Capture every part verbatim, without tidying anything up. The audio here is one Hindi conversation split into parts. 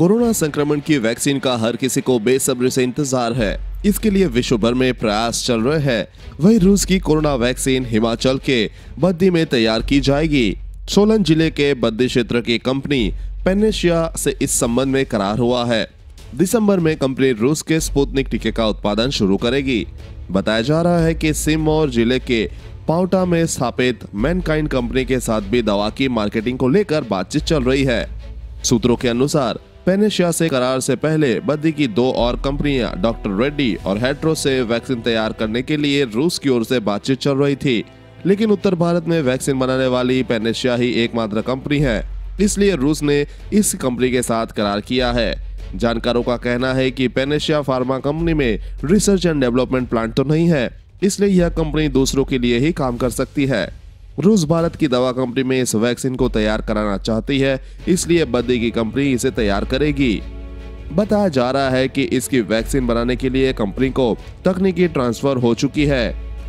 कोरोना संक्रमण की वैक्सीन का हर किसी को बेसब्री से इंतजार है। इसके लिए विश्व भर में प्रयास चल रहे हैं। वहीं रूस की कोरोना वैक्सीन हिमाचल के बद्दी में तैयार की जाएगी। सोलन जिले के बद्दी क्षेत्र की कंपनी पैनेशिया से इस संबंध में करार हुआ है। दिसंबर में कंपनी रूस के स्पुतनिक टीके का उत्पादन शुरू करेगी। बताया जा रहा है कि सिरमौर जिले के पाउटा में स्थापित मैनकाइंड कंपनी के साथ भी दवा की मार्केटिंग को लेकर बातचीत चल रही है। सूत्रों के अनुसार पैनेशिया से करार से पहले बद्दी की दो और कंपनियां डॉक्टर रेड्डी और हेट्रो से वैक्सीन तैयार करने के लिए रूस की ओर से बातचीत चल रही थी, लेकिन उत्तर भारत में वैक्सीन बनाने वाली पैनेशिया ही एकमात्र कंपनी है, इसलिए रूस ने इस कंपनी के साथ करार किया है। जानकारों का कहना है कि पैनेशिया फार्मा कंपनी में रिसर्च एंड डेवलपमेंट प्लांट तो नहीं है, इसलिए यह कंपनी दूसरों के लिए ही काम कर सकती है। रूस भारत की दवा कंपनी में इस वैक्सीन को तैयार कराना चाहती है, इसलिए बद्दी की कंपनी इसे तैयार करेगी। बताया जा रहा है कि इसकी वैक्सीन बनाने के लिए कंपनी को तकनीकी ट्रांसफर हो चुकी है।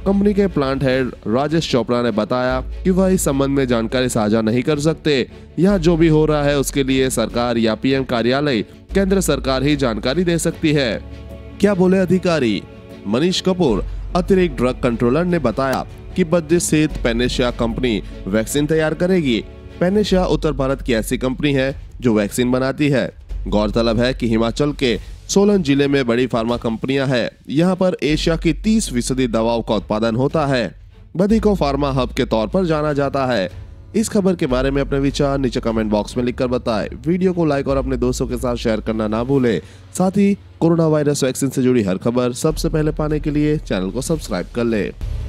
कंपनी के प्लांट हेड राजेश चोपड़ा ने बताया कि वह इस संबंध में जानकारी साझा नहीं कर सकते। यहाँ जो भी हो रहा है उसके लिए सरकार या पीएम कार्यालय केंद्र सरकार ही जानकारी दे सकती है। क्या बोले अधिकारी? मनीष कपूर, अतिरिक्त ड्रग कंट्रोलर, ने बताया कि बद्दी स्थित पैनेशिया कंपनी वैक्सीन तैयार करेगी। पैनेशिया उत्तर भारत की ऐसी कंपनी है जो वैक्सीन बनाती है। गौरतलब है कि हिमाचल के सोलन जिले में बड़ी फार्मा कंपनियां हैं। यहां पर एशिया की तीस फीसदी दवाओं का उत्पादन होता है। बद्दी को फार्मा हब के तौर पर जाना जाता है। इस खबर के बारे में अपने विचार नीचे कमेंट बॉक्स में लिखकर बताएं। वीडियो को लाइक और अपने दोस्तों के साथ शेयर करना ना भूलें। साथ ही कोरोना वायरस वैक्सीन से जुड़ी हर खबर सबसे पहले पाने के लिए चैनल को सब्सक्राइब कर लें।